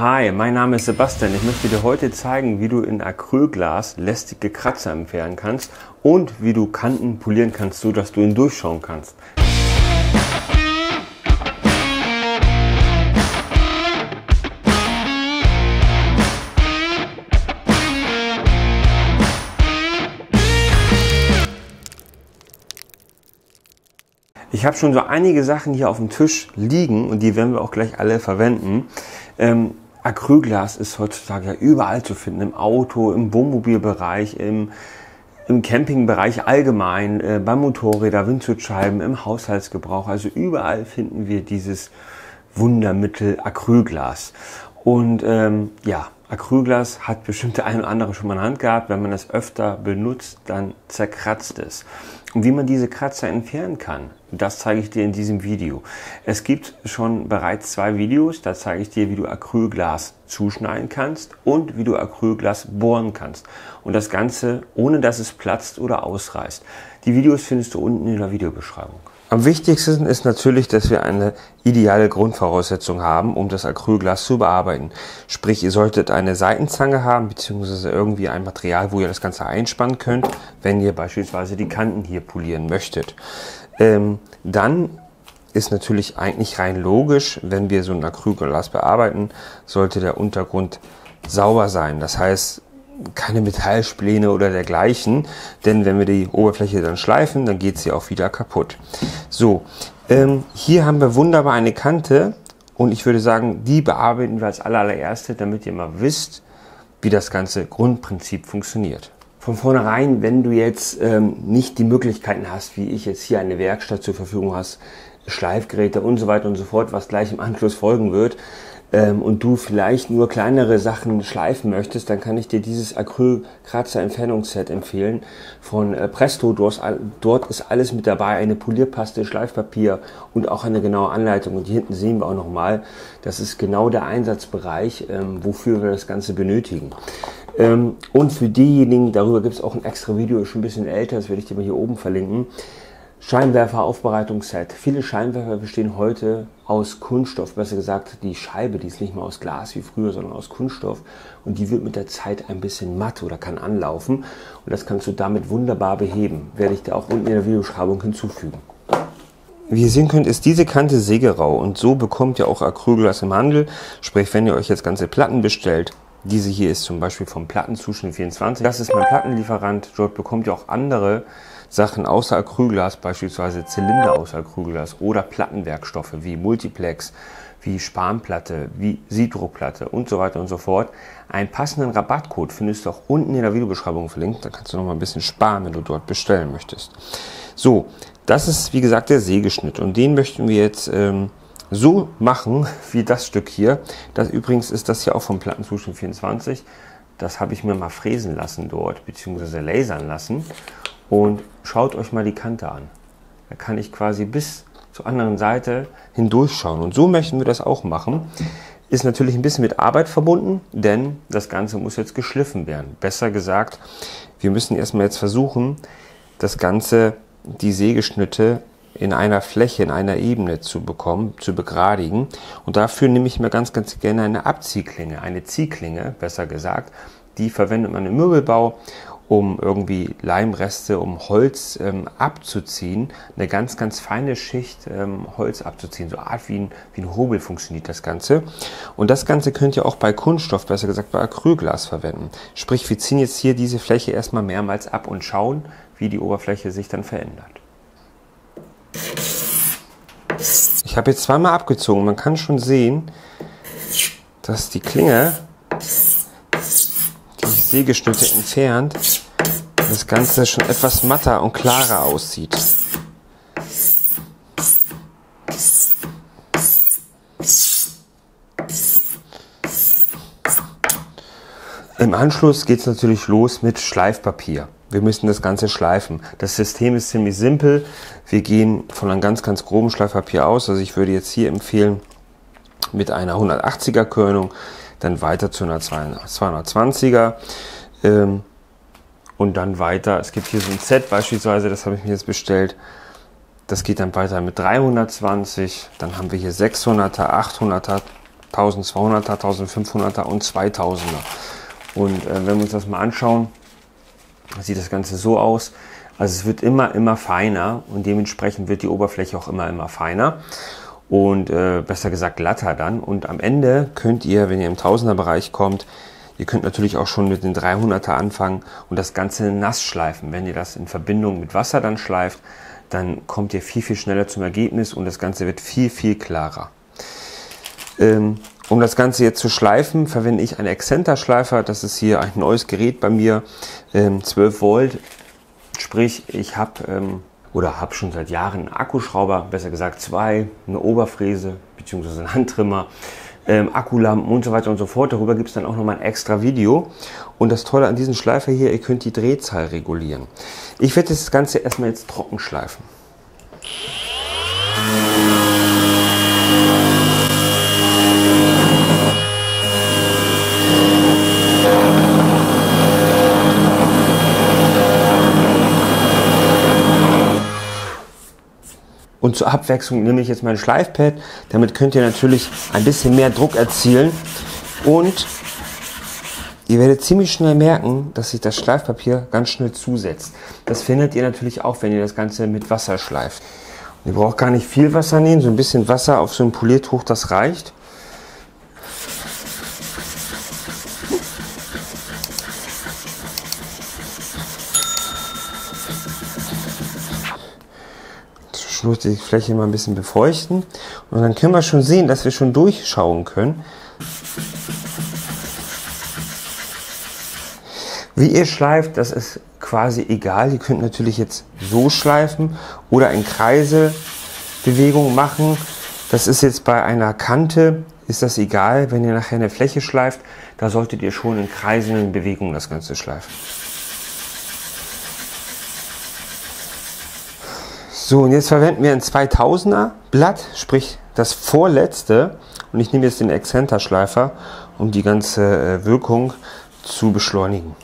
Hi, mein Name ist Sebastian. Ich möchte dir heute zeigen, wie du in Acrylglas lästige Kratzer entfernen kannst und wie du Kanten polieren kannst, so dass du ihn durchschauen kannst. Ich habe schon so einige Sachen hier auf dem Tisch liegen und die werden wir auch gleich alle verwenden. Acrylglas ist heutzutage ja überall zu finden, im Auto, im Wohnmobilbereich, im Campingbereich allgemein, bei Motorrädern, Windschutzscheiben, im Haushaltsgebrauch. Also überall finden wir dieses Wundermittel Acrylglas. Und ja, Acrylglas hat bestimmt der eine oder andere schon mal in der Hand gehabt. Wenn man das öfter benutzt, dann zerkratzt es. Und wie man diese Kratzer entfernen kann, das zeige ich dir in diesem Video. Es gibt schon bereits zwei Videos, da zeige ich dir, wie du Acrylglas zuschneiden kannst und wie du Acrylglas bohren kannst. Und das Ganze, ohne dass es platzt oder ausreißt. Die Videos findest du unten in der Videobeschreibung. Am wichtigsten ist natürlich, dass wir eine ideale Grundvoraussetzung haben, um das Acrylglas zu bearbeiten. Sprich, ihr solltet eine Seitenzange haben, beziehungsweise irgendwie ein Material, wo ihr das Ganze einspannen könnt, wenn ihr beispielsweise die Kanten hier polieren möchtet. Dann ist natürlich eigentlich rein logisch, wenn wir so ein Acrylglas bearbeiten, sollte der Untergrund sauber sein. Das heißt, keine Metallspläne oder dergleichen, denn wenn wir die Oberfläche dann schleifen, dann geht sie auch wieder kaputt. So, hier haben wir wunderbar eine Kante und ich würde sagen, die bearbeiten wir als allererste, damit ihr mal wisst, wie das ganze Grundprinzip funktioniert. Von vornherein, wenn du jetzt nicht die Möglichkeiten hast, wie ich jetzt hier eine Werkstatt zur Verfügung hast, Schleifgeräte und so weiter und so fort, was gleich im Anschluss folgen wird, und du vielleicht nur kleinere Sachen schleifen möchtest, dann kann ich dir dieses Acryl-Kratzer-Entfernungsset empfehlen von Presto. Dort ist alles mit dabei, eine Polierpaste, Schleifpapier und auch eine genaue Anleitung. Und hier hinten sehen wir auch nochmal, das ist genau der Einsatzbereich, wofür wir das Ganze benötigen. Und für diejenigen, darüber gibt es auch ein extra Video, ist schon ein bisschen älter, das werde ich dir mal hier oben verlinken. Scheinwerfer-Aufbereitungsset. Viele Scheinwerfer bestehen heute aus Kunststoff, besser gesagt die Scheibe, die ist nicht mehr aus Glas wie früher, sondern aus Kunststoff und die wird mit der Zeit ein bisschen matt oder kann anlaufen und das kannst du damit wunderbar beheben. Werde ich dir auch unten in der Videobeschreibung hinzufügen. Wie ihr sehen könnt, ist diese Kante sägerau und so bekommt ihr auch Acrylglas im Handel, sprich wenn ihr euch jetzt ganze Platten bestellt. Diese hier ist zum Beispiel vom Plattenzuschnitt24. Das ist mein Plattenlieferant. Dort bekommt ihr auch andere Sachen außer Acrylglas, beispielsweise Zylinder aus Acrylglas oder Plattenwerkstoffe wie Multiplex, wie Spanplatte, wie Sidroplatte und so weiter und so fort. Einen passenden Rabattcode findest du auch unten in der Videobeschreibung verlinkt. Da kannst du noch mal ein bisschen sparen, wenn du dort bestellen möchtest. So, das ist wie gesagt der Sägeschnitt und den möchten wir jetzt so machen wie das Stück hier. Das übrigens ist das hier auch vom Plattenzuschnitt24. Das habe ich mir mal fräsen lassen dort, beziehungsweise lasern lassen. Und schaut euch mal die Kante an. Da kann ich quasi bis zur anderen Seite hindurchschauen. Und so möchten wir das auch machen. Ist natürlich ein bisschen mit Arbeit verbunden, denn das Ganze muss jetzt geschliffen werden. Besser gesagt, wir müssen erstmal jetzt versuchen, das Ganze, die Sägeschnitte in einer Fläche, in einer Ebene zu bekommen, zu begradigen. Und dafür nehme ich mir ganz, ganz gerne eine Abziehklinge, eine Ziehklinge, besser gesagt. Die verwendet man im Möbelbau, um irgendwie Leimreste, um Holz abzuziehen. Eine ganz, ganz feine Schicht Holz abzuziehen. So eine Art wie ein Hobel funktioniert das Ganze. Und das Ganze könnt ihr auch bei Kunststoff, besser gesagt bei Acrylglas verwenden. Sprich, wir ziehen jetzt hier diese Fläche erstmal mehrmals ab und schauen, wie die Oberfläche sich dann verändert. Ich habe jetzt zweimal abgezogen. Man kann schon sehen, dass die Klinge, die Sägeschnitte entfernt, das Ganze schon etwas matter und klarer aussieht. Im Anschluss geht es natürlich los mit Schleifpapier. Wir müssen das Ganze schleifen. Das System ist ziemlich simpel. Wir gehen von einem ganz, ganz groben Schleifpapier aus. Also ich würde jetzt hier empfehlen, mit einer 180er Körnung, dann weiter zu einer 220er und dann weiter. Es gibt hier so ein Set beispielsweise, das habe ich mir jetzt bestellt. Das geht dann weiter mit 320. Dann haben wir hier 600er, 800er, 1200er, 1500er und 2000er. Und wenn wir uns das mal anschauen, sieht das Ganze so aus. Also es wird immer feiner und dementsprechend wird die Oberfläche auch immer feiner und besser gesagt glatter dann. Und am Ende könnt ihr, wenn ihr im 1000er Bereich kommt, ihr könnt natürlich auch schon mit den 300er anfangen und das Ganze nass schleifen. Wenn ihr das in Verbindung mit Wasser dann schleift, dann kommt ihr viel schneller zum Ergebnis und das Ganze wird viel klarer. Um das Ganze jetzt zu schleifen, verwende ich einen Exzenterschleifer. Das ist hier ein neues Gerät bei mir, 12 Volt. Sprich, ich habe habe schon seit Jahren einen Akkuschrauber, besser gesagt zwei, eine Oberfräse bzw. einen Handtrimmer, Akkulampen und so weiter und so fort. Darüber gibt es dann auch nochmal ein extra Video. Und das Tolle an diesem Schleifer hier, ihr könnt die Drehzahl regulieren. Ich werde das Ganze erstmal jetzt trocken schleifen. Und zur Abwechslung nehme ich jetzt mein Schleifpad. Damit könnt ihr natürlich ein bisschen mehr Druck erzielen. Und ihr werdet ziemlich schnell merken, dass sich das Schleifpapier ganz schnell zusetzt. Das findet ihr natürlich auch, wenn ihr das Ganze mit Wasser schleift. Und ihr braucht gar nicht viel Wasser nehmen. So ein bisschen Wasser auf so ein Poliertuch, das reicht. Die Fläche mal ein bisschen befeuchten und dann können wir schon sehen, dass wir schon durchschauen können. Wie ihr schleift, das ist quasi egal. Ihr könnt natürlich jetzt so schleifen oder in Kreiselbewegung machen. Das ist jetzt bei einer Kante, ist das egal. Wenn ihr nachher eine Fläche schleift, da solltet ihr schon in kreiselnden Bewegungen das Ganze schleifen. So, und jetzt verwenden wir ein 2000er Blatt, sprich das vorletzte. Und ich nehme jetzt den Exzenterschleifer, um die ganze Wirkung zu beschleunigen.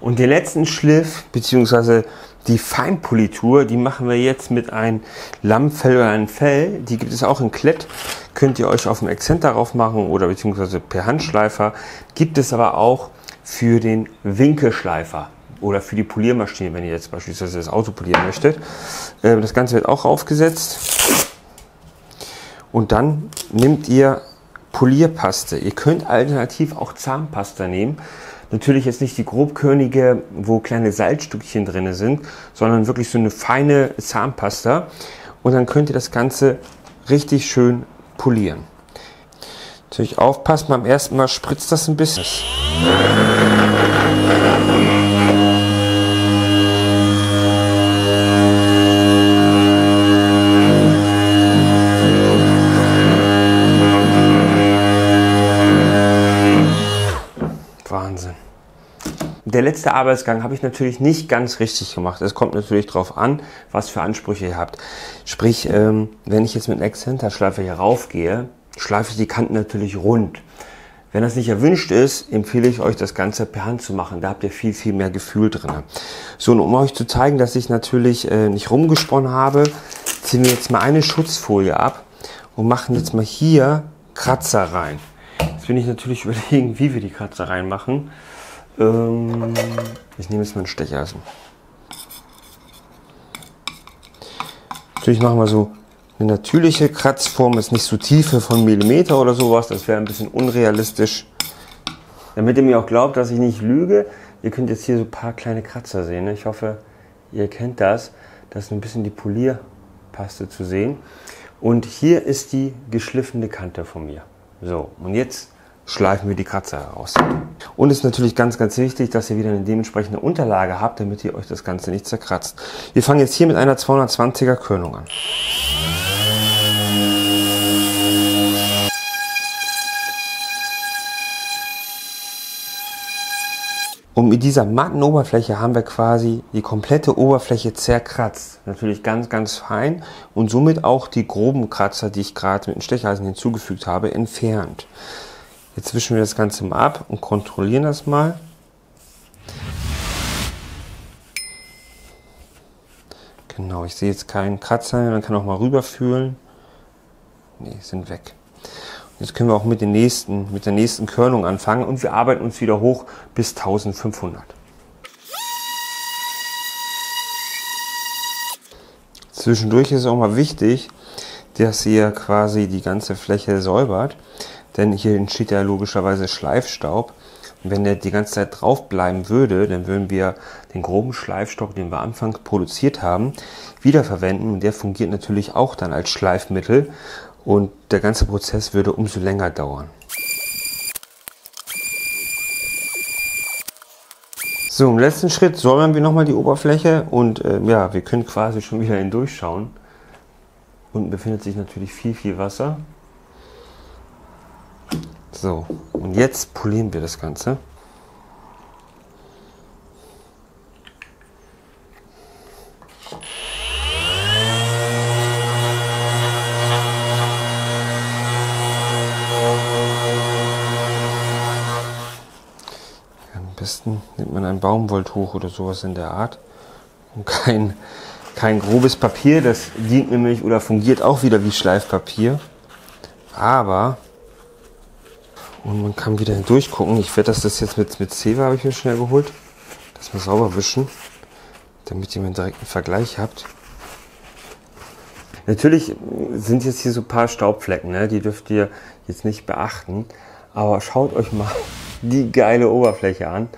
Und den letzten Schliff bzw. die Feinpolitur, die machen wir jetzt mit einem Lammfell oder einem Fell. Die gibt es auch in Klett. Könnt ihr euch auf dem Exzenter drauf machen oder beziehungsweise per Handschleifer. Gibt es aber auch für den Winkelschleifer oder für die Poliermaschine, wenn ihr jetzt beispielsweise das Auto polieren möchtet. Das Ganze wird auch aufgesetzt. Und dann nehmt ihr Polierpaste. Ihr könnt alternativ auch Zahnpasta nehmen. Natürlich jetzt nicht die grobkörnige, wo kleine Salzstückchen drin sind, sondern wirklich so eine feine Zahnpasta. Und dann könnt ihr das Ganze richtig schön polieren. Natürlich aufpassen, beim ersten Mal spritzt das ein bisschen. Wahnsinn. Der letzte Arbeitsgang habe ich natürlich nicht ganz richtig gemacht. Es kommt natürlich darauf an, was für Ansprüche ihr habt. Sprich, wenn ich jetzt mit einem Exzenterschleifer hier raufgehe, schleife ich die Kanten natürlich rund. Wenn das nicht erwünscht ist, empfehle ich euch, das Ganze per Hand zu machen. Da habt ihr viel mehr Gefühl drin. So, und um euch zu zeigen, dass ich natürlich nicht rumgesponnen habe, ziehen wir jetzt mal eine Schutzfolie ab und machen jetzt mal hier Kratzer rein. Jetzt bin ich natürlich überlegen, wie wir die Kratzer reinmachen. Ich nehme jetzt mal ein Stecheisen. Natürlich machen wir so eine natürliche Kratzform, ist nicht so Tiefe von Millimeter oder sowas, das wäre ein bisschen unrealistisch. Damit ihr mir auch glaubt, dass ich nicht lüge, ihr könnt jetzt hier so ein paar kleine Kratzer sehen. Ich hoffe, ihr kennt das. Das ist ein bisschen die Polierpaste zu sehen. Und hier ist die geschliffene Kante von mir. So, und jetzt schleifen wir die Kratzer heraus. Und es ist natürlich ganz wichtig, dass ihr wieder eine dementsprechende Unterlage habt, damit ihr euch das Ganze nicht zerkratzt. Wir fangen jetzt hier mit einer 220er Körnung an. Und mit dieser matten Oberfläche haben wir quasi die komplette Oberfläche zerkratzt. Natürlich ganz fein und somit auch die groben Kratzer, die ich gerade mit dem Stecheisen hinzugefügt habe, entfernt. Jetzt wischen wir das Ganze mal ab und kontrollieren das mal. Genau, ich sehe jetzt keinen Kratzer, man kann auch mal rüberfühlen. Ne, sind weg. Jetzt können wir auch mit der nächsten Körnung anfangen und wir arbeiten uns wieder hoch bis 1500. Zwischendurch ist es auch mal wichtig, dass ihr quasi die ganze Fläche säubert, denn hier entsteht ja logischerweise Schleifstaub. Und wenn der die ganze Zeit drauf bleiben würde, dann würden wir den groben Schleifstaub, den wir anfangs produziert haben, wiederverwenden und der fungiert natürlich auch dann als Schleifmittel. Und der ganze Prozess würde umso länger dauern. So, im letzten Schritt säubern wir nochmal die Oberfläche und ja, wir können quasi schon wieder hindurchschauen. Unten befindet sich natürlich viel, viel Wasser. So, und jetzt polieren wir das Ganze. Am besten nimmt man ein Baumwolltuch oder sowas in der Art und kein grobes Papier, das dient nämlich oder fungiert auch wieder wie Schleifpapier, aber und man kann wieder durchgucken. Ich werde das jetzt mit Zewa habe ich mir schnell geholt, das mal sauber wischen, damit ihr einen direkten Vergleich habt. Natürlich sind jetzt hier so ein paar Staubflecken, ne? Die dürft ihr jetzt nicht beachten, aber schaut euch mal die geile Oberfläche an.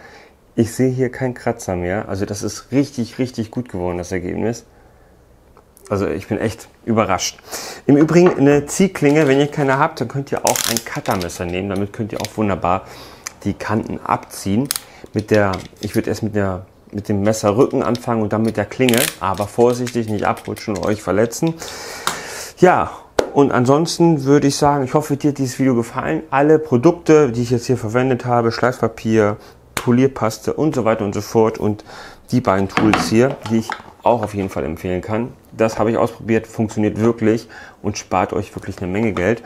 Ich sehe hier keinen Kratzer mehr. Also das ist richtig, richtig gut geworden, das Ergebnis. Also ich bin echt überrascht. Im Übrigen eine Ziehklinge, wenn ihr keine habt, dann könnt ihr auch ein Cuttermesser nehmen. Damit könnt ihr auch wunderbar die Kanten abziehen. Ich würde erst mit dem Messerrücken anfangen und dann mit der Klinge. Aber vorsichtig, nicht abrutschen und euch verletzen. Ja. Und ansonsten würde ich sagen, ich hoffe, dir hat dieses Video gefallen. Alle Produkte, die ich jetzt hier verwendet habe, Schleifpapier, Polierpaste und so weiter und so fort und die beiden Tools hier, die ich auch auf jeden Fall empfehlen kann. Das habe ich ausprobiert, funktioniert wirklich und spart euch wirklich eine Menge Geld.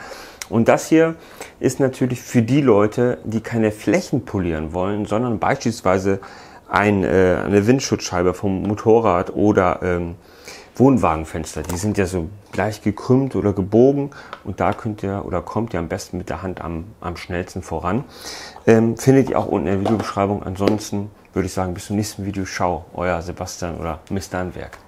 Und das hier ist natürlich für die Leute, die keine Flächen polieren wollen, sondern beispielsweise eine Windschutzscheibe vom Motorrad oder Wohnwagenfenster, die sind ja so leicht gekrümmt oder gebogen und da könnt ihr oder kommt ihr am besten mit der Hand am schnellsten voran. Findet ihr auch unten in der Videobeschreibung. Ansonsten würde ich sagen, bis zum nächsten Video. Ciao, euer Sebastian oder MrHandwerk.